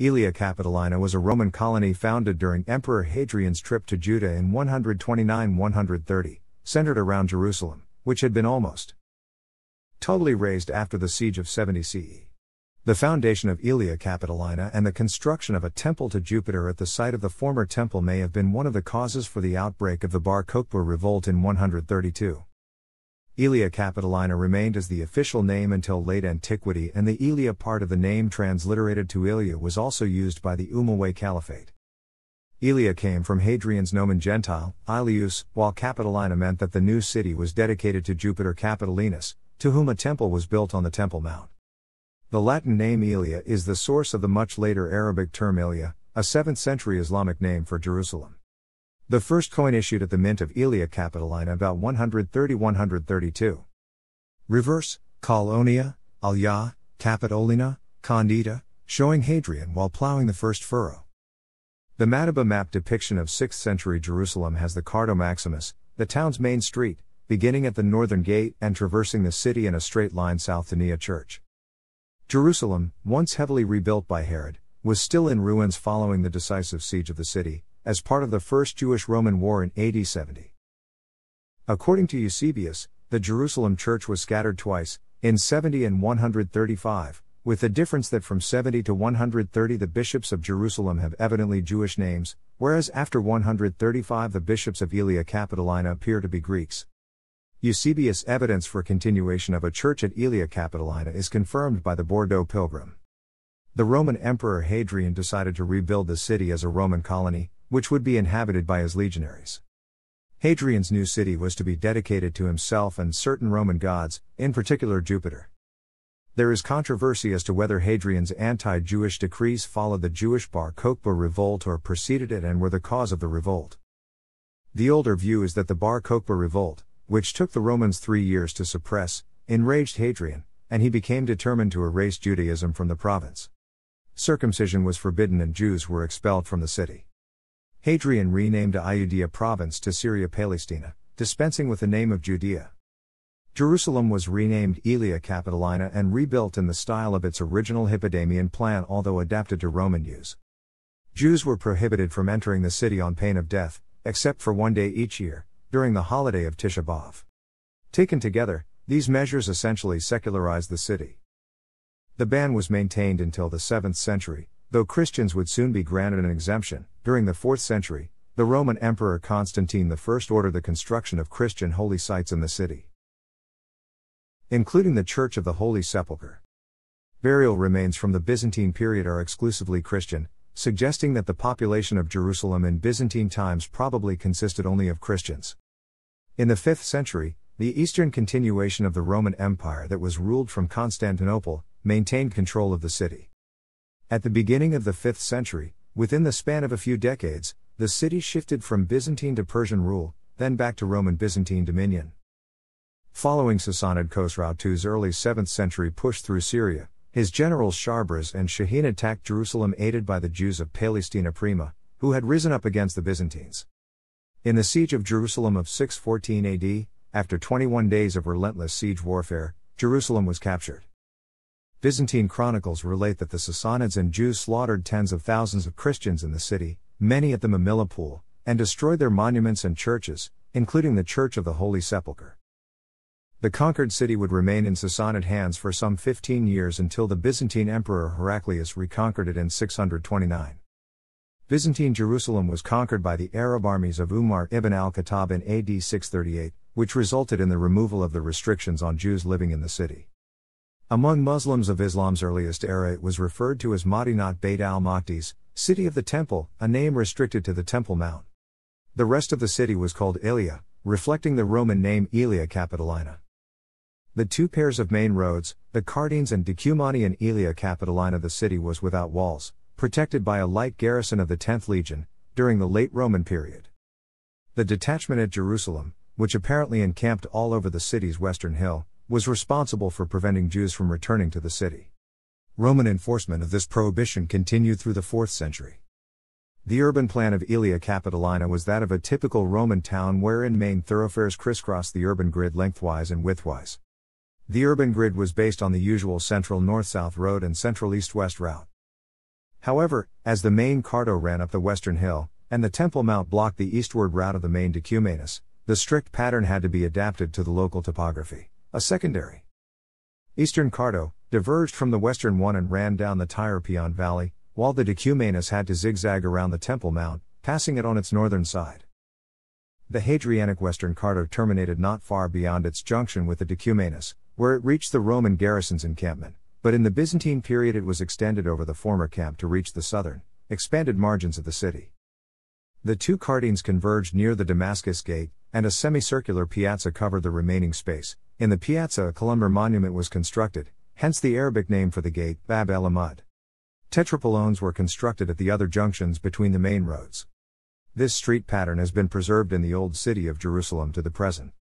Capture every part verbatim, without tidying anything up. Aelia Capitolina was a Roman colony founded during Emperor Hadrian's trip to Judah in one twenty-nine to one thirty, centered around Jerusalem, which had been almost totally razed after the siege of seventy C E. The foundation of Aelia Capitolina and the construction of a temple to Jupiter at the site of the former temple may have been one of the causes for the outbreak of the Bar Kokhba revolt in one thirty-two. Aelia Capitolina remained as the official name until late antiquity, and the Aelia part of the name transliterated to Ilya was also used by the Umayyad Caliphate. Aelia came from Hadrian's nomen gentile, Aelius, while Capitolina meant that the new city was dedicated to Jupiter Capitolinus, to whom a temple was built on the Temple Mount. The Latin name Aelia is the source of the much later Arabic term Ilya, a seventh century Islamic name for Jerusalem. The first coin issued at the mint of Aelia Capitolina about one thirty to one thirty-two. Reverse, Colonia, Īlyāq, Capitolina, Condita, showing Hadrian while plowing the first furrow. The Madaba Map depiction of sixth century Jerusalem has the Cardo Maximus, the town's main street, beginning at the northern gate and traversing the city in a straight line south to Nea Church. Jerusalem, once heavily rebuilt by Herod, was still in ruins following the decisive siege of the city, as part of the First Jewish-Roman War in A D seventy. According to Eusebius, the Jerusalem church was scattered twice, in seventy and one thirty-five, with the difference that from seventy to one thirty the bishops of Jerusalem have evidently Jewish names, whereas after one thirty-five the bishops of Aelia Capitolina appear to be Greeks. Eusebius' evidence for continuation of a church at Aelia Capitolina is confirmed by the Bordeaux Pilgrim. The Roman Emperor Hadrian decided to rebuild the city as a Roman colony, which would be inhabited by his legionaries. Hadrian's new city was to be dedicated to himself and certain Roman gods, in particular Jupiter. There is controversy as to whether Hadrian's anti-Jewish decrees followed the Jewish Bar Kokhba revolt or preceded it and were the cause of the revolt. The older view is that the Bar Kokhba revolt, which took the Romans three years to suppress, enraged Hadrian, and he became determined to erase Judaism from the province. Circumcision was forbidden and Jews were expelled from the city. Hadrian renamed Iudaea province to Syria-Palestina, dispensing with the name of Judea. Jerusalem was renamed Aelia Capitolina and rebuilt in the style of its original Hippodamian plan, although adapted to Roman use. Jews were prohibited from entering the city on pain of death, except for one day each year, during the holiday of Tisha B'Av. Taken together, these measures essentially secularized the city. The ban was maintained until the seventh century, though Christians would soon be granted an exemption. During the fourth century, the Roman Emperor Constantine the First ordered the construction of Christian holy sites in the city, including the Church of the Holy Sepulchre. Burial remains from the Byzantine period are exclusively Christian, suggesting that the population of Jerusalem in Byzantine times probably consisted only of Christians. In the fifth century, the eastern continuation of the Roman Empire that was ruled from Constantinople maintained control of the city. At the beginning of the fifth century, within the span of a few decades, the city shifted from Byzantine to Persian rule, then back to Roman Byzantine dominion. Following Sassanid Khosrau two's early seventh century push through Syria, his generals Shahrbaraz and Shaheen attacked Jerusalem aided by the Jews of Palestina Prima, who had risen up against the Byzantines. In the siege of Jerusalem of six fourteen A D, after twenty-one days of relentless siege warfare, Jerusalem was captured. Byzantine chronicles relate that the Sassanids and Jews slaughtered tens of thousands of Christians in the city, many at the Mamilla Pool, and destroyed their monuments and churches, including the Church of the Holy Sepulchre. The conquered city would remain in Sassanid hands for some fifteen years until the Byzantine Emperor Heraclius reconquered it in six twenty-nine. Byzantine Jerusalem was conquered by the Arab armies of Umar ibn al-Khattab in A D six thirty-eight, which resulted in the removal of the restrictions on Jews living in the city. Among Muslims of Islam's earliest era, it was referred to as Madinat Bayt al-Maqdis, City of the Temple, a name restricted to the Temple Mount. The rest of the city was called Īlyāq, reflecting the Roman name Aelia Capitolina. The two pairs of main roads, the Cardines and Decumani in Aelia Capitolina, the city was without walls, protected by a light garrison of the tenth Legion, during the late Roman period. The detachment at Jerusalem, which apparently encamped all over the city's western hill, was responsible for preventing Jews from returning to the city. Roman enforcement of this prohibition continued through the fourth century. The urban plan of Aelia Capitolina was that of a typical Roman town, wherein main thoroughfares crisscrossed the urban grid lengthwise and widthwise. The urban grid was based on the usual central north-south road and central east-west route. However, as the main Cardo ran up the western hill, and the Temple Mount blocked the eastward route of the main decumanus, the strict pattern had to be adapted to the local topography. A secondary Eastern Cardo diverged from the western one and ran down the Tyrpeion Valley, while the decumanus had to zigzag around the Temple Mount, passing it on its northern side. The Hadrianic Western Cardo terminated not far beyond its junction with the decumanus, where it reached the Roman garrison's encampment, but in the Byzantine period it was extended over the former camp to reach the southern, expanded margins of the city. The two Cardines converged near the Damascus Gate, and a semicircular piazza covered the remaining space. In the piazza a columnar monument was constructed, hence the Arabic name for the gate, Bab el-Amud. Tetrapylons were constructed at the other junctions between the main roads. This street pattern has been preserved in the old city of Jerusalem to the present.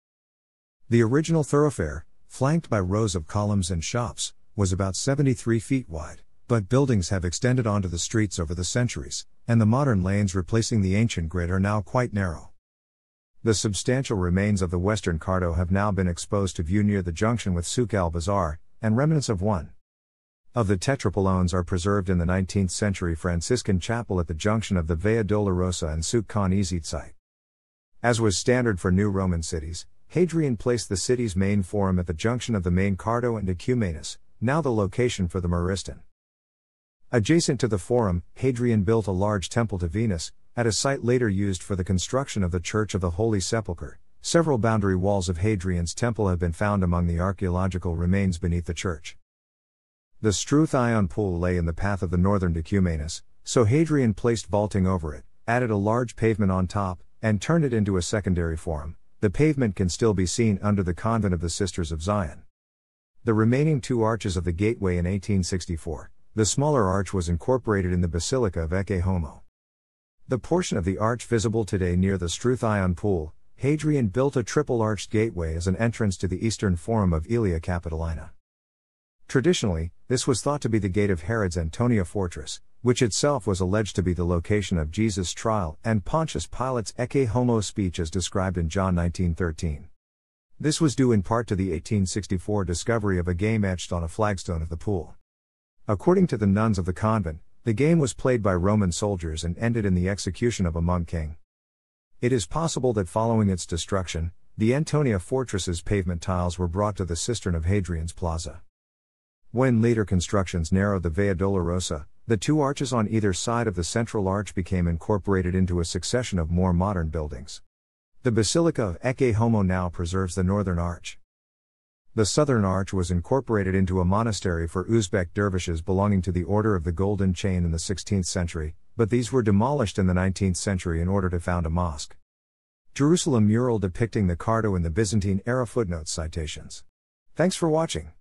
The original thoroughfare, flanked by rows of columns and shops, was about seventy-three feet wide, but buildings have extended onto the streets over the centuries, and the modern lanes replacing the ancient grid are now quite narrow. The substantial remains of the Western Cardo have now been exposed to view near the junction with Souk al-Bazaar, and remnants of one of the Tetrapylons are preserved in the nineteenth century Franciscan chapel at the junction of the Via Dolorosa and Souk Khan Ezzet site. As was standard for new Roman cities, Hadrian placed the city's main forum at the junction of the main Cardo and Decumanus, now the location for the Meristin. Adjacent to the forum, Hadrian built a large temple to Venus, at a site later used for the construction of the Church of the Holy Sepulchre. Several boundary walls of Hadrian's temple have been found among the archaeological remains beneath the church. The Struthion Pool lay in the path of the northern decumanus, so Hadrian placed vaulting over it, added a large pavement on top, and turned it into a secondary forum. The pavement can still be seen under the convent of the Sisters of Zion. The remaining two arches of the gateway in eighteen sixty-four, the smaller arch was incorporated in the Basilica of Ecce Homo. The portion of the arch visible today near the Struthion Pool, Hadrian built a triple-arched gateway as an entrance to the eastern forum of Aelia Capitolina. Traditionally, this was thought to be the gate of Herod's Antonia fortress, which itself was alleged to be the location of Jesus' trial and Pontius Pilate's Ecce Homo speech as described in John nineteen thirteen. This was due in part to the eighteen sixty-four discovery of a game etched on a flagstone of the pool. According to the nuns of the convent, the game was played by Roman soldiers and ended in the execution of a monk king. It is possible that following its destruction, the Antonia fortress's pavement tiles were brought to the cistern of Hadrian's Plaza. When later constructions narrowed the Via Dolorosa, the two arches on either side of the central arch became incorporated into a succession of more modern buildings. The Basilica of Ecce Homo now preserves the northern arch. The southern arch was incorporated into a monastery for Uzbek dervishes belonging to the Order of the Golden Chain in the sixteenth century, but these were demolished in the nineteenth century in order to found a mosque. Jerusalem mural depicting the Cardo in the Byzantine era. Footnotes citations. Thanks for watching.